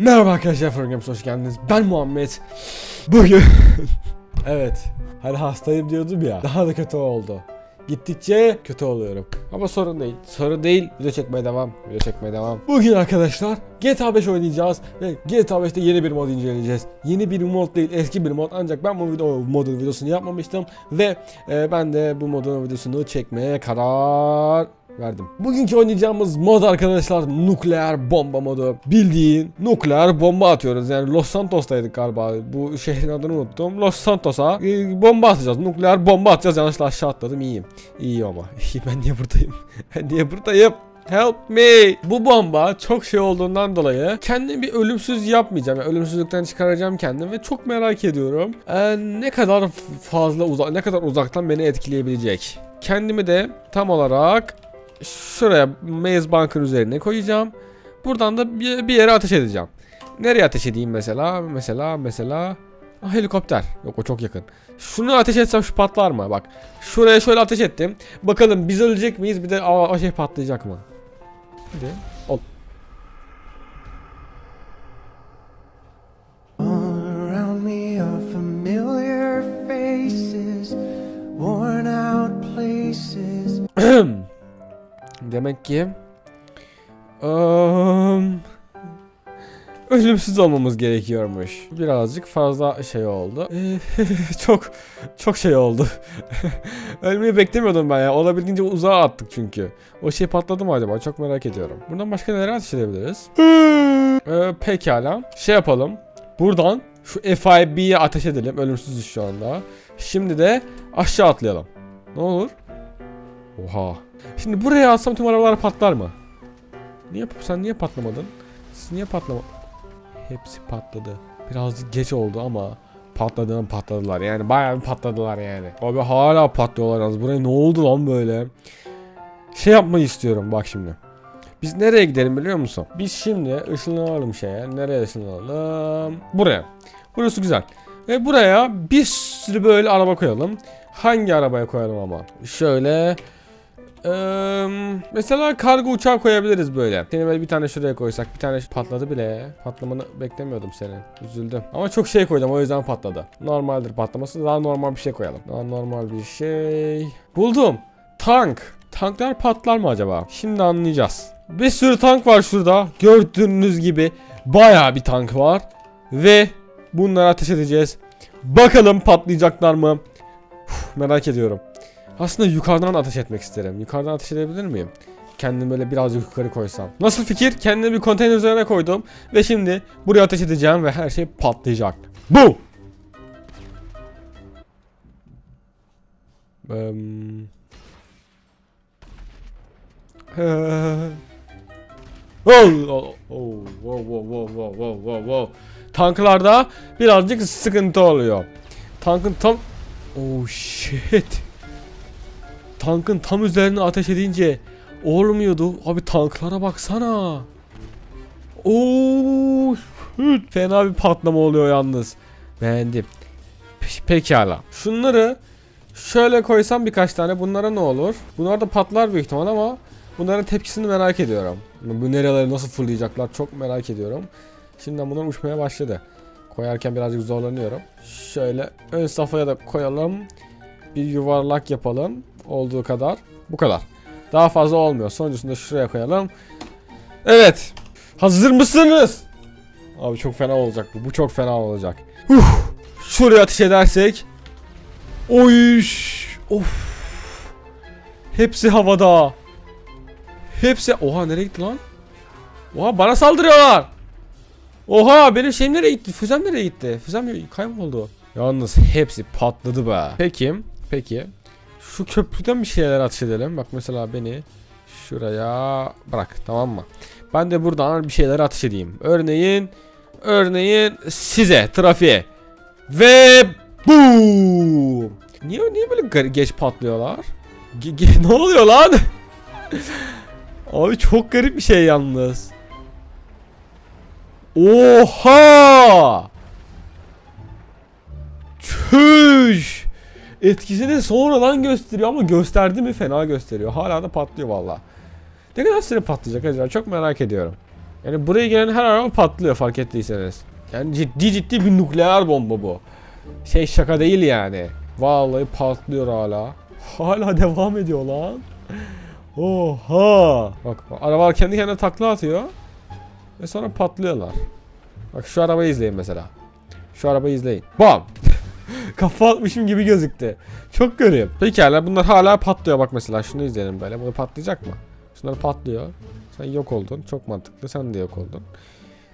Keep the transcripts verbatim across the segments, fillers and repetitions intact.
Merhaba arkadaşlar, Flash hoş geldiniz. Ben Muhammed. Bugün evet, hani hastayım diyordum ya, daha da kötü oldu. Gittikçe kötü oluyorum. Ama sorun değil. Sorun değil. Video çekmeye devam. Video çekmeye devam. Bugün arkadaşlar GTA beş oynayacağız ve GTA beş'te yeni bir mod inceleyeceğiz. Yeni bir mod değil, eski bir mod. Ancak ben bu video, modun videosunu yapmamıştım ve e, ben de bu modun videosunu çekmeye karar verdim. Bugünkü oynayacağımız mod arkadaşlar nükleer bomba modu. Bildiğin nükleer bomba atıyoruz. Yani Los Santos'taydık galiba. Bu şehrin adını unuttum. Los Santos'a e, bomba atacağız. Nükleer bomba atacağız. Yanlışlıkla aşağı atladım. İyiyim. İyi ama. İyi, ben niye buradayım? Ben niye buradayım? Help me. Bu bomba çok şey olduğundan dolayı kendimi bir ölümsüz yapmayacağım. Yani ölümsüzlükten çıkaracağım kendimi ve çok merak ediyorum. Ee, ne kadar fazla uzak, ne kadar uzaktan beni etkileyebilecek. Kendimi de tam olarak şuraya Maze Bank'ın üzerine koyacağım. Buradan da bir yere ateş edeceğim. Nereye ateş edeyim mesela? Mesela mesela ah, helikopter. Yok, o çok yakın. Şunu ateş etsem şu patlar mı? Bak, şuraya şöyle ateş ettim. Bakalım biz ölecek miyiz? Bir de aa, o şey patlayacak mı? Hadi. Ol. Demek ki um, ölümsüz olmamız gerekiyormuş. Birazcık fazla şey oldu. Çok çok şey oldu. Ölmeyi beklemiyordum ben ya. Olabildiğince uzağa attık çünkü. O şey patladı mı acaba? Çok merak ediyorum. Buradan başka neler ateş edebiliriz? ee, pekala. Şey yapalım. Buradan şu F I B'ye ateş edelim. Ölümsüzüz şu anda. Şimdi de aşağı atlayalım. Ne olur? Oha. Şimdi buraya atsam tüm arabalar patlar mı? Niye, sen niye patlamadın? Siz niye patlama? Hepsi patladı. Birazcık geç oldu ama patladığım patladılar. Yani bayağı bir patladılar yani. Abi hala patlıyorlar az. Buraya ne oldu lan böyle? Şey yapmayı istiyorum bak şimdi. Biz nereye gidelim biliyor musun? Biz şimdi ışınlanalım şeye. Nereye ışınlanalım? Buraya. Burası güzel. Ve buraya bir sürü böyle araba koyalım. Hangi arabaya koyalım ama? Şöyle Ee, mesela kargo uçağı koyabiliriz böyle. Seni böyle bir tane şuraya koysak, bir tane patladı bile. Patlamanı beklemiyordum senin. Üzüldüm. Ama çok şey koydum, o yüzden patladı. Normaldir patlaması. Daha normal bir şey koyalım. Daha normal bir şey. Buldum. Tank. Tanklar patlar mı acaba? Şimdi anlayacağız. Bir sürü tank var şurada. Gördüğünüz gibi bayağı bir tank var ve bunları ateş edeceğiz. Bakalım patlayacaklar mı? Uf, merak ediyorum. Aslında yukarıdan ateş etmek isterim. Yukarıdan ateş edebilir miyim? Kendimi böyle birazcık yukarı koysam. Nasıl fikir? Kendimi bir konteyner üzerine koydum. Ve şimdi buraya ateş edeceğim ve her şey patlayacak. Bu! Tanklarda birazcık sıkıntı oluyor. Tankın tam... Oh shit! Tankın tam üzerine ateş edince olmuyordu. Abi tanklara baksana. Oo, fena bir patlama oluyor yalnız. Beğendim. Pekala. Şunları şöyle koysam birkaç tane. Bunlara ne olur? Bunlar da patlar büyük ihtimal ama bunların tepkisini merak ediyorum. Bu nereleri nasıl fırlayacaklar çok merak ediyorum. Şimdiden bunlar uçmaya başladı. Koyarken birazcık zorlanıyorum. Şöyle ön safhaya da koyalım. Bir yuvarlak yapalım. Olduğu kadar. Bu kadar. Daha fazla olmuyor. Sonuncusunu da şuraya koyalım. Evet. Hazır mısınız? Abi çok fena olacak bu. Bu çok fena olacak. Uf. Şuraya ateş edersek. Oy. Of. Hepsi havada. Hepsi. Oha, nereye gitti lan? Oha, bana saldırıyorlar. Oha, benim şeyim nereye gitti? Füzem nereye gitti? Füzem kayboldu. Yalnız hepsi patladı be. Peki. Peki. Şu köprüden bir şeyler ateş edelim. Bak mesela beni şuraya bırak, tamam mı? Ben de buradan bir şeyler ateş edeyim. Örneğin örneğin size, trafiğe. Ve boom. Niye niye böyle geç patlıyorlar? Ge ge ne oluyor lan? Abi çok garip bir şey yalnız. Oha! Çüş! Etkisini sonradan gösteriyor ama gösterdi mi fena gösteriyor. Hala da patlıyor valla. Ne kadar süre patlayacak acaba? Çok merak ediyorum. Yani buraya gelen her araba patlıyor, fark ettiyseniz. Yani ciddi ciddi bir nükleer bomba bu. Şey, şaka değil yani. Vallahi patlıyor hala. Hala devam ediyor lan. Oha. Bak araba kendi kendine takla atıyor. Ve sonra patlıyorlar. Bak şu arabayı izleyin mesela. Şu arabayı izleyin. Bam. Kafa atmışım gibi gözüktü. Çok görüyorum. Pekala bunlar hala patlıyor. Bak mesela şunu izleyelim böyle. Bunu patlayacak mı? Şunlar patlıyor. Sen yok oldun. Çok mantıklı. Sen de yok oldun.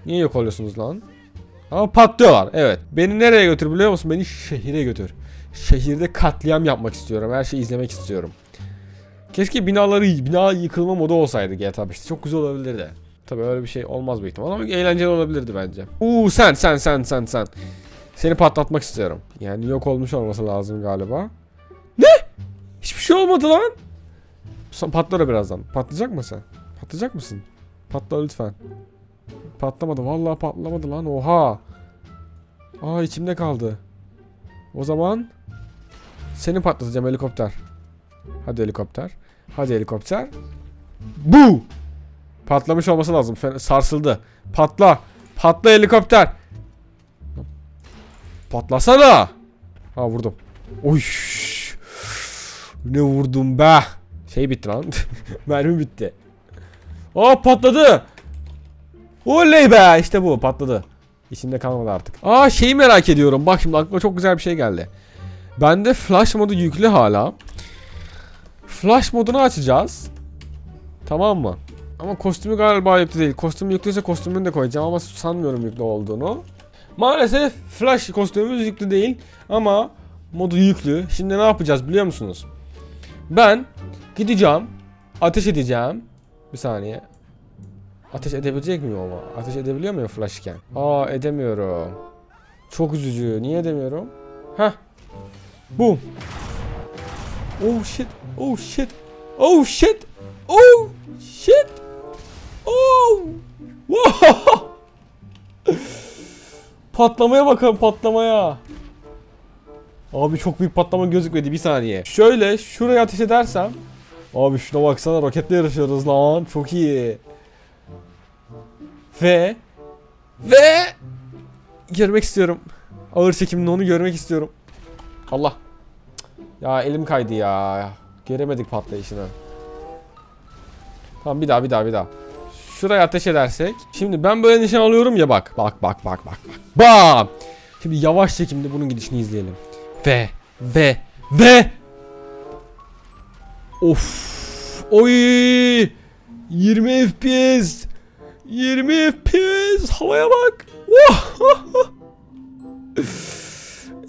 Niye yok oluyorsunuz lan? Ama patlıyorlar. Evet. Beni nereye götür biliyor musun? Beni şehire götür. Şehirde katliam yapmak istiyorum. Her şeyi izlemek istiyorum. Keşke binaları, bina yıkılma modu olsaydı G T A beşte. Çok güzel olabilirdi. Tabii öyle bir şey olmaz büyük ihtimal ama eğlenceli olabilirdi bence. Uuu sen sen sen sen sen. Seni patlatmak istiyorum. Yani yok olmuş olması lazım galiba. Ne? Hiçbir şey olmadı lan. Patlar o birazdan. Patlayacak mısın? Patlayacak mısın? Patla lütfen. Patlamadı. Vallahi patlamadı lan. Oha. Aa içimde kaldı. O zaman seni patlatacağım helikopter. Hadi helikopter. Hadi helikopter. Bu. Patlamış olması lazım. Sarsıldı. Patla. Patla helikopter. Patlasana. Ha vurdum. Oy. Ne vurdum be. Şey bitti lan. Mermi bitti. Aa patladı. Oley be. İşte bu patladı. İçinde kalmadı artık. Aa şeyi merak ediyorum. Bak şimdi aklıma çok güzel bir şey geldi. Bende Flash modu yüklü hala. Flash modunu açacağız. Tamam mı? Ama kostümü galiba yüklü değil. Kostüm yüklüyse kostümünü de koyacağım ama sanmıyorum yüklü olduğunu. Maalesef Flash kostümümüz yüklü değil ama modu yüklü. Şimdi ne yapacağız biliyor musunuz? Ben gideceğim, ateş edeceğim. Bir saniye. Ateş edebilecek miyim ama? Ateş edebiliyor muyum Flash'ken? Aa edemiyorum. Çok üzücü. Niye edemiyorum? Heh. Boom. Oh shit. Oh shit. Oh shit. Oh shit. Oh. Wow. Patlamaya bakalım, patlamaya. Abi çok büyük patlama gözükmedi, bir saniye. Şöyle şuraya ateş edersem. Abi şuna baksana, roketle yarışıyoruz lan. Çok iyi. Ve Ve görmek istiyorum. Ağır çekimli onu görmek istiyorum. Allah. Ya elim kaydı ya. Göremedik patlayışını. Tamam bir daha bir daha bir daha. Şuraya ateş edersek. Şimdi ben böyle nişan alıyorum ya bak. Bak bak bak bak. Bam. Şimdi yavaş çekimde bunun gidişini izleyelim. Ve ve ve. Of. Oy. yirmi F P S. yirmi F P S. Havaya bak.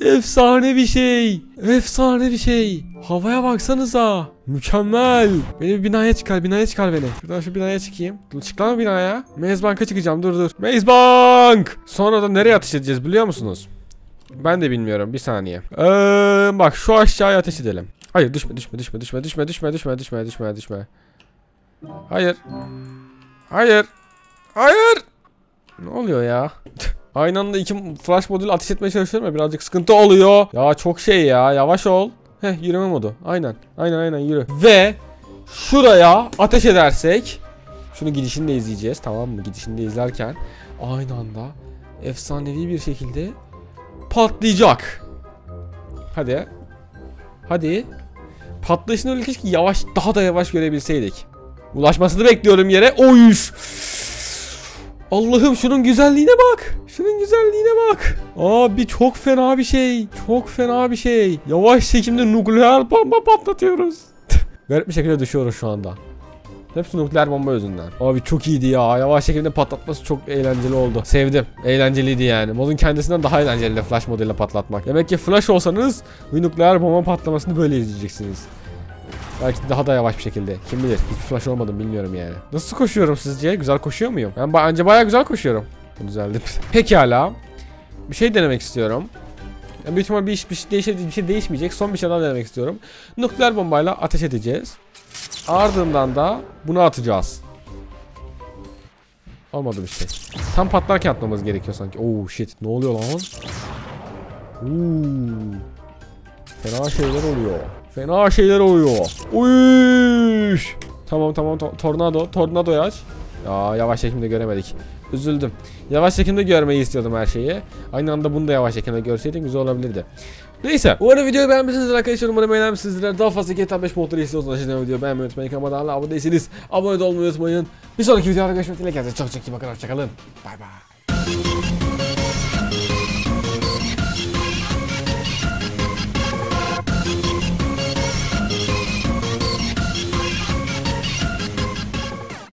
Efsane bir şey. Efsane bir şey. Havaya baksanıza. Mükemmel. Beni bir binaya çıkar. Binaya çıkar beni. Şuradan şu binaya çıkayım. Çık lan binaya. Maze Bank'a çıkacağım. Dur dur. Maze Bank. Sonra da nereye ateş edeceğiz biliyor musunuz? Ben de bilmiyorum. Bir saniye. Ee, bak şu aşağıya ateş edelim. Hayır düşme düşme düşme düşme düşme düşme düşme düşme düşme düşme. Hayır. Hayır. Hayır. Ne oluyor ya? Aynı anda iki Flash modülü ateş etmeye çalışıyorum ya, birazcık sıkıntı oluyor. Ya çok şey ya, yavaş ol. Heh yürüme modu. Aynen. Aynen aynen yürü. Ve şuraya ateş edersek. Şunu gidişini de izleyeceğiz tamam mı? Gidişini de izlerken aynı anda efsanevi bir şekilde patlayacak. Hadi. Hadi. Patlayışını öyle keşke yavaş, daha da yavaş görebilseydik. Ulaşmasını bekliyorum yere. Oy! Allah'ım şunun güzelliğine bak. Şunun güzelliğine bak. Abi çok fena bir şey. Çok fena bir şey. Yavaş çekimde nükleer bomba patlatıyoruz. Garip bir şekilde düşüyoruz şu anda. Hepsi nükleer bomba yüzünden. Abi çok iyiydi ya. Yavaş şekilde patlatması çok eğlenceli oldu. Sevdim. Eğlenceliydi yani. Modun kendisinden daha eğlenceli Flash moduyla patlatmak. Demek ki Flash olsanız nükleer bomba patlamasını böyle izleyeceksiniz. Belki daha da yavaş bir şekilde. Kim bilir. Hiç Flash olmadım bilmiyorum yani. Nasıl koşuyorum sizce? Güzel koşuyor muyum? Ben bence bayağı güzel koşuyorum. Güzeldi. Pekala. Bir şey denemek istiyorum. Yani büyük ihtimalle bir, bir, şey değişe, bir şey değişmeyecek. Son bir şey daha denemek istiyorum. Nükleer bombayla ateş edeceğiz. Ardından da bunu atacağız. Olmadı bir şey. Tam patlarken atmamız gerekiyor sanki. Oh shit. Ne oluyor lan? Uuu. Fena şeyler oluyor. Fena şeyler oluyor. Uyş. Tamam tamam to tornado. Tornadoyu aç. Aa, yavaş çekimde göremedik. Üzüldüm. Yavaş çekimde görmeyi istiyordum her şeyi. Aynı anda bunu da yavaş çekimde görseydik güzel olabilirdi. Neyse, umarım videoyu beğenmişsinizdir arkadaşlar, umarım beğenmişsinizdir. Daha fazla G T A beş modları istiyorsanız aşağıdan videoyu beğenmeyi unutmayın. Kanalıma hala abone değilseniz abone olmayı unutmayın. Bir sonraki videoda görüşmek dileğiyle, çok çok iyi bakın, hoşçakalın. Bay bay.